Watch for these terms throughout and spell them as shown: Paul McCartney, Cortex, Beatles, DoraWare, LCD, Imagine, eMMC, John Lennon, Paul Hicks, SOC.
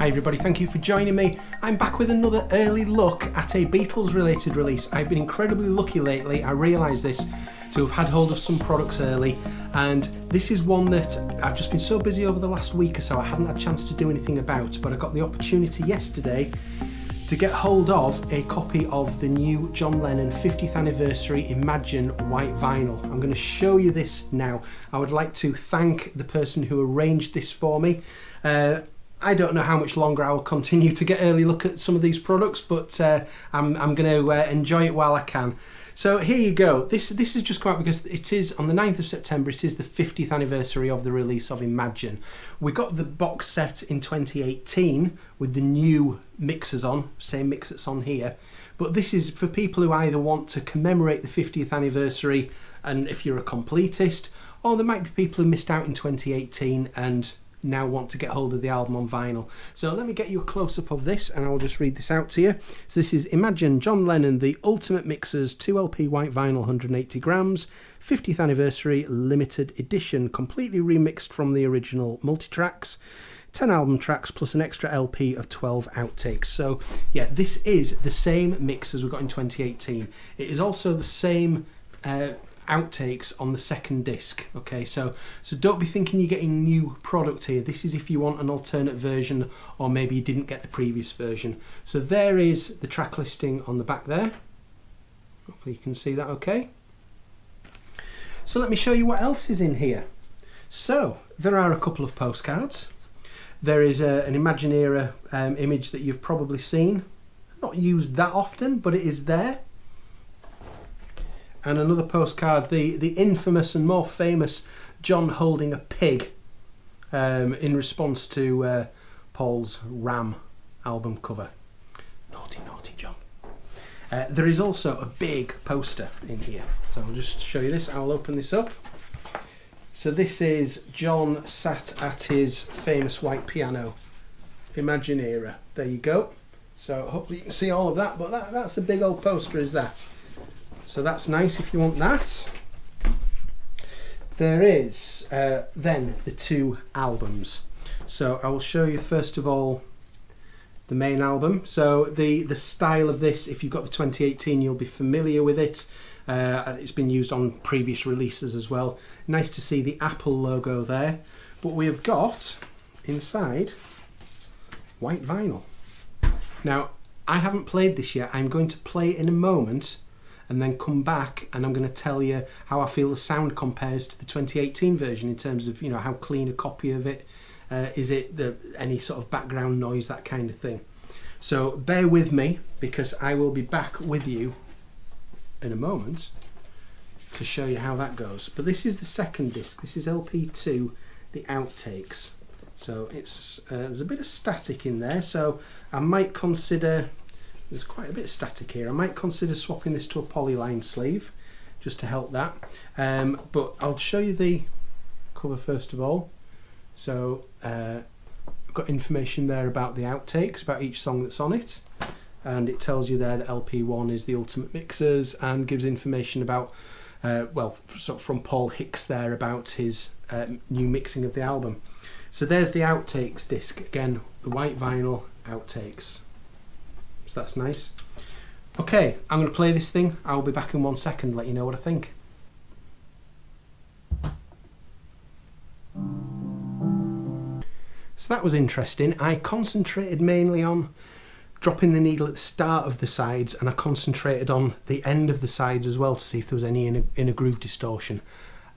Hi everybody, thank you for joining me. I'm back with another early look at a Beatles related release. I've been incredibly lucky lately, I realise this, to have had hold of some products early, and this is one that I've just been so busy over the last week or so I hadn't had a chance to do anything about, but I got the opportunity yesterday to get hold of a copy of the new John Lennon 50th anniversary Imagine white vinyl. I'm going to show you this now. I would like to thank the person who arranged this for me. I don't know how much longer I will continue to get an early look at some of these products, but I'm going to enjoy it while I can. So here you go. This has just come out because it is on the 9th of September. It is the 50th anniversary of the release of Imagine. We got the box set in 2018 with the new mixers on, same mix that's on here. But this is for people who either want to commemorate the 50th anniversary, and if you're a completist, or there might be people who missed out in 2018 and now want to get hold of the album on vinyl. So let me get you a close-up of this and I'll just read this out to you. So this is Imagine John Lennon, the Ultimate Mixers, 2LP white vinyl, 180 grams, 50th anniversary, limited edition, completely remixed from the original multitracks, 10 album tracks plus an extra LP of 12 outtakes. So yeah, this is the same mix as we got in 2018. It is also the same outtakes on the second disc, okay? So don't be thinking you're getting new product here. This is if you want an alternate version, or maybe you didn't get the previous version. So there is the track listing on the back there. Hopefully you can see that okay. So let me show you what else is in here. So there are a couple of postcards. There is an Imagine era image that you've probably seen. Not used that often, but it is there. And another postcard, the infamous and more famous John holding a pig in response to Paul's Ram album cover. Naughty, naughty John. There is also a big poster in here. So I'll just show you this. I'll open this up. So this is John sat at his famous white piano. Imagine era. There you go. So hopefully you can see all of that, but that's a big old poster is that. So that's nice if you want that. There is then the two albums. So I will show you first of all the main album. So the style of this, if you've got the 2018, you'll be familiar with it. It's been used on previous releases as well. Nice to see the Apple logo there. But we have got inside white vinyl. Now, I haven't played this yet. I'm going to play in a moment and then come back and I'm going to tell you how I feel the sound compares to the 2018 version in terms of, you know, how clean a copy of it, is it any sort of background noise, that kind of thing. So bear with me because I will be back with you in a moment to show you how that goes. But this is the second disc, this is LP2, the outtakes. So it's there's a bit of static in there, so I might consider... There's quite a bit of static here. I might consider swapping this to a polyline sleeve just to help that. But I'll show you the cover first of all. So I've got information there about the outtakes, about each song that's on it. And it tells you there that LP1 is the Ultimate Mixers and gives information about, well, sort of from Paul Hicks there about his new mixing of the album. So there's the outtakes disc. Again, the white vinyl outtakes. So that's nice. Okay, I'm going to play this thing. I'll be back in 1 second, let you know what I think. So that was interesting. I concentrated mainly on dropping the needle at the start of the sides, and I concentrated on the end of the sides as well to see if there was any inner groove distortion.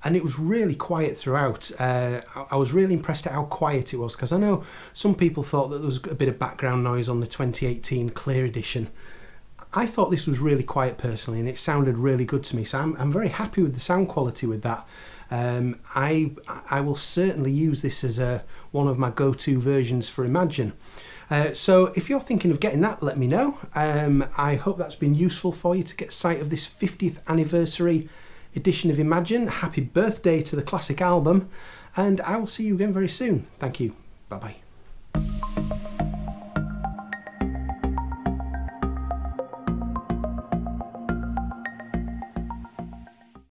And it was really quiet throughout. I was really impressed at how quiet it was, because I know some people thought that there was a bit of background noise on the 2018 clear edition. I thought this was really quiet personally, and it sounded really good to me, so I'm very happy with the sound quality with that. I will certainly use this as one of my go-to versions for Imagine. So if you're thinking of getting that, let me know. I hope that's been useful for you to get sight of this 50th anniversary edition of Imagine. Happy birthday to the classic album, and I will see you again very soon. Thank you. Bye bye.